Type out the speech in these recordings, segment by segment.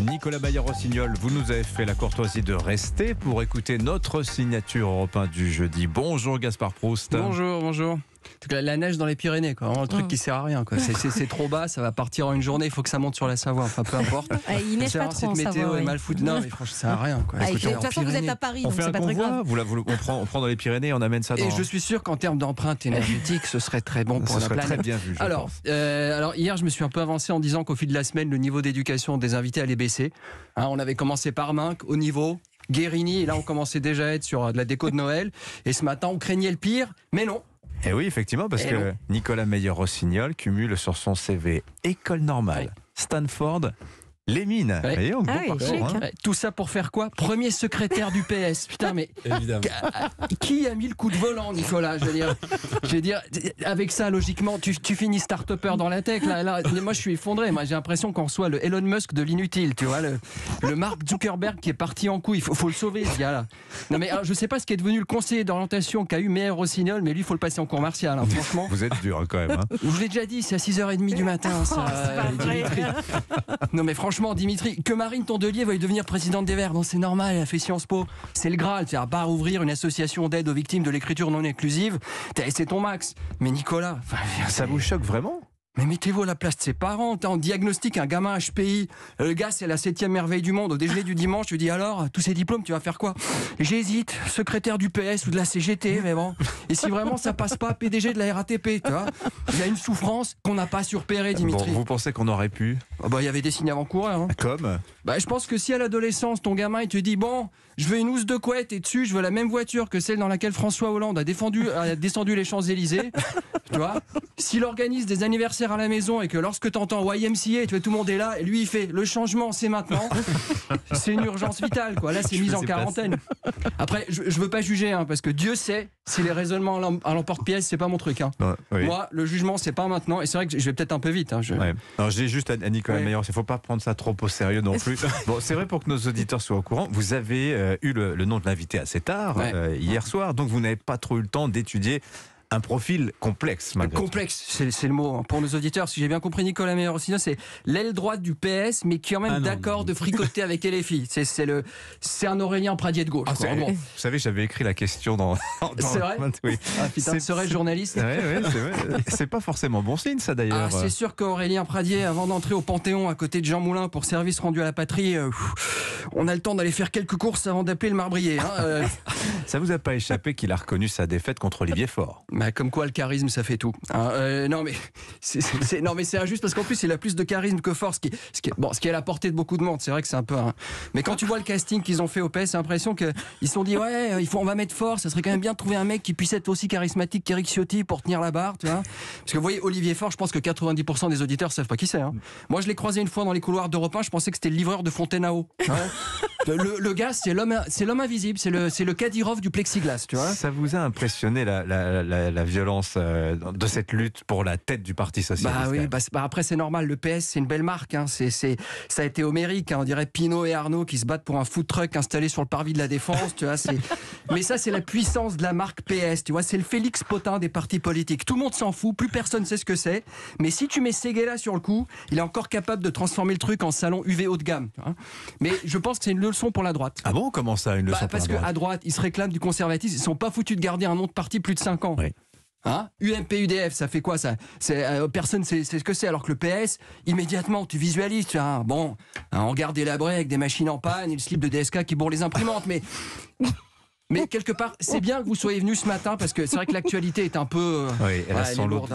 Nicolas Bayard-Rossignol, vous nous avez fait la courtoisie de rester pour écouter notre signature Europe 1 du jeudi. Bonjour Gaspard Proust. Bonjour, bonjour. La neige dans les Pyrénées, quoi. Un truc qui sert à rien, quoi. C'est trop bas, ça va partir en une journée. Il faut que ça monte sur la Savoie, enfin peu importe. Il neige pas trop en Savoie. Cette météo est mal foutue. Non, mais franchement, ça sert à rien, quoi. De toute façon, vous êtes à Paris, donc c'est pas très grave. On prend dans les Pyrénées, on amène ça. Et je suis sûr qu'en termes d'empreinte énergétique, ce serait très bon pour la planète. Très bien vu. Alors hier, je me suis un peu avancé en disant qu'au fil de la semaine, le niveau d'éducation des invités allait baisser. On avait commencé par Minc, au niveau Guérini, et là on commençait déjà à être sur de la déco de Noël. Et ce matin, on craignait le pire, mais non. Et oui, effectivement, parce que Nicolas Mayer-Rossignol cumule sur son CV École normale, Stanford, les mines. Ouais. Voyez, tout ça pour faire quoi? Premier secrétaire du PS. Putain, mais qui a mis le coup de volant, Nicolas? Je veux dire, avec ça, logiquement, tu finis start-upper dans la tech. Là, moi, je suis effondré. Moi, j'ai l'impression qu'on soit le Elon Musk de l'inutile. Tu vois, le Mark Zuckerberg qui est parti en couille. Il faut le sauver, ce gars-là. Non, mais alors, je sais pas ce qui est devenu le conseiller d'orientation qu'a eu Mayer-Rossignol, mais lui, il faut le passer en cours martial. Hein, franchement. Vous êtes dur quand même. Hein. Je vous l'ai déjà dit, c'est à 6h30 du matin. Ça, Dimitri. Non, mais franchement, Dimitri, que Marine Tondelier veuille devenir présidente des Verts, bon, c'est normal, elle a fait Sciences Po, c'est le Graal, à part ouvrir une association d'aide aux victimes de l'écriture non inclusive, c'est ton max. Mais Nicolas, ça vous choque vraiment? Mais mettez-vous à la place de ses parents. On diagnostique un gamin HPI. Le gars, c'est la 7e merveille du monde. Au déjeuner du dimanche, tu dis alors, tous ces diplômes, tu vas faire quoi? J'hésite, secrétaire du PS ou de la CGT, mais bon. Et si vraiment ça passe pas, PDG de la RATP, tu vois. Il y a une souffrance qu'on n'a pas surpérée, Dimitri. Bon, vous pensez qu'on aurait pu? Il y avait des signes avant-coureurs. Hein. Comme je pense que si à l'adolescence, ton gamin, il te dit bon, je veux une housse de couette et dessus, je veux la même voiture que celle dans laquelle François Hollande a descendu les Champs-Elysées, tu vois. S'il organise des anniversaires à la maison et que lorsque t'entends YMCA, tout le monde est là, et lui il fait le changement c'est maintenant, c'est une urgence vitale, quoi. Là c'est mise en quarantaine. Après je veux pas juger, hein, parce que Dieu sait si les raisonnements à l'emporte-pièce c'est pas mon truc, hein. Oui. Moi le jugement c'est pas maintenant, et c'est vrai que je vais peut-être un peu vite, hein, je dis juste à Nicolas Mayer, il faut pas prendre ça trop au sérieux non plus. Bon, c'est vrai, pour que nos auditeurs soient au courant, vous avez eu le nom de l'invité assez tard, hier soir, donc vous n'avez pas trop eu le temps d'étudier un profil complexe, malgré tout. Complexe, c'est le mot. Pour nos auditeurs, si j'ai bien compris, Nicolas Mayer-Rossignol, c'est l'aile droite du PS, mais qui est quand même d'accord de fricoter avec LFI. C'est un Aurélien Pradié de gauche. Ah, vous savez, j'avais écrit la question dans c'est vrai. Oui. Ah, putain, serait journaliste. Ouais, c'est pas forcément bon signe, ça, d'ailleurs. Ah, c'est sûr qu'Aurélien Pradié, avant d'entrer au Panthéon à côté de Jean Moulin pour service rendu à la patrie, on a le temps d'aller faire quelques courses avant d'appeler le marbrier. Hein, Ça vous a pas échappé qu'il a reconnu sa défaite contre Olivier Faure. Comme quoi, le charisme, ça fait tout. Non, mais c'est injuste, parce qu'en plus, il a plus de charisme que force, ce qui est à la portée de beaucoup de monde. C'est vrai que c'est un peu... Mais quand tu vois le casting qu'ils ont fait au PS, c'est l'impression qu'ils se sont dit, on va mettre Faure, ça serait quand même bien de trouver un mec qui puisse être aussi charismatique qu'Eric Ciotti pour tenir la barre, tu vois. Parce que vous voyez, Olivier Faure, je pense que 90% des auditeurs savent pas qui c'est. Hein. Moi, je l'ai croisé une fois dans les couloirs d'Europe 1, je pensais que c'était le livreur de Fontaine à eau. Hein. Le gars, c'est l'homme invisible, c'est le Kadirov du plexiglas, tu vois. Ça vous a impressionné la violence de cette lutte pour la tête du Parti Socialiste? Après c'est normal, le PS c'est une belle marque, hein. Ça a été homérique, hein. On dirait Pinot et Arnaud qui se battent pour un food truck installé sur le parvis de la Défense, tu vois, mais ça c'est la puissance de la marque PS, tu vois, c'est le Félix Potin des partis politiques, tout le monde s'en fout, plus personne sait ce que c'est, mais si tu mets Séguéla sur le coup, il est encore capable de transformer le truc en salon UV haut de gamme, hein. Mais je pense que c'est une leçon pour la droite. Ah bon, comment ça, une leçon pour la droite? Parce qu'à droite, ils se réclament du conservatisme, ils sont pas foutus de garder un nom de parti plus de 5 ans. Oui. Hein, UMP, UDF, ça fait quoi ça? Personne ne sait ce que c'est, alors que le PS, immédiatement, tu visualises, tu vois, on garde délabré avec des machines en panne et le slip de DSK qui bourre les imprimantes, mais quelque part, c'est bien que vous soyez venus ce matin, parce que c'est vrai que l'actualité est un peu... Oui, elle a son lot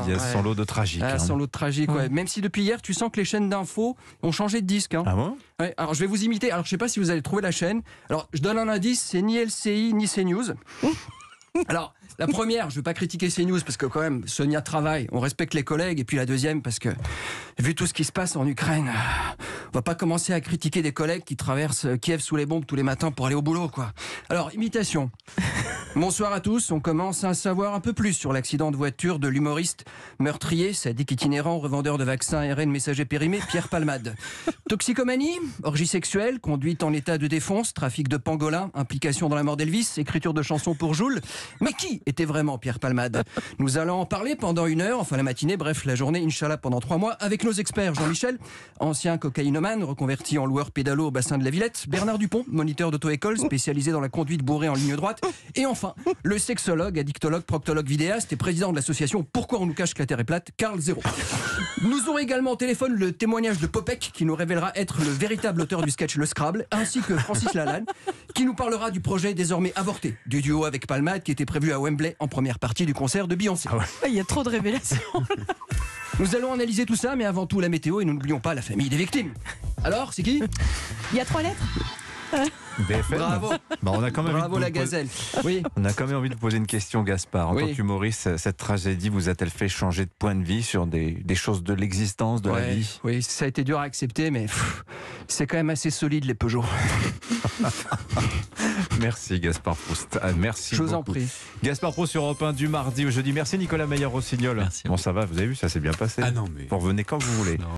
de tragique. Elle a son lot de tragique, ouais. Même si depuis hier, tu sens que les chaînes d'infos ont changé de disque. Hein. Ah bon? Ouais, alors je vais vous imiter, alors je sais pas si vous allez trouver la chaîne. Alors, je donne un indice, c'est ni LCI, ni CNews. Alors, la première, je ne veux pas critiquer CNews parce que quand même, Sonia travaille, on respecte les collègues. Et puis la deuxième, parce que vu tout ce qui se passe en Ukraine, on va pas commencer à critiquer des collègues qui traversent Kiev sous les bombes tous les matins pour aller au boulot, quoi. Alors, imitation. Bonsoir à tous, on commence à savoir un peu plus sur l'accident de voiture de l'humoriste meurtrier, sadique itinérant, revendeur de vaccins ARN messager périmé, Pierre Palmade. Toxicomanie, orgie sexuelle, conduite en état de défonce, trafic de pangolins, implication dans la mort d'Elvis, écriture de chansons pour Jules. Mais qui était vraiment Pierre Palmade? Nous allons en parler pendant une heure, enfin la matinée, bref la journée, Inch'Allah pendant 3 mois, avec nos experts Jean-Michel, ancien cocaïnomane, reconverti en loueur pédalo au bassin de la Villette, Bernard Dupont, moniteur d'auto-école, spécialisé dans la conduite bourrée en ligne droite, et enfin, le sexologue, addictologue, proctologue, vidéaste et président de l'association Pourquoi on nous cache que la Terre est plate, Carl Zéro. Nous aurons également au téléphone le témoignage de Popek, qui nous révélera être le véritable auteur du sketch Le Scrabble, ainsi que Francis Lalanne, qui nous parlera du projet désormais avorté, du duo avec Palmade qui était prévu à Wembley en première partie du concert de Beyoncé. Ah ouais. Il y a trop de révélations. Nous allons analyser tout ça, mais avant tout la météo, et nous n'oublions pas la famille des victimes. Alors, c'est qui? Il y a 3 lettres. BFM. Bravo. Bah on a quand même bravo la gazelle. Oui. On a quand même envie de poser une question, Gaspard. En tant qu'humoriste, cette tragédie vous a-t-elle fait changer de point de vue sur des choses de l'existence, de la vie? Oui, ça a été dur à accepter, mais c'est quand même assez solide les Peugeot. Merci Gaspard Proust. Merci beaucoup. Je vous en prie. Gaspard Proust sur Europe 1 du mardi au jeudi. Merci Nicolas Mayer-Rossignol. Bon, ça va, vous avez vu, ça s'est bien passé. Ah non, mais... Vous revenez quand vous voulez. Non.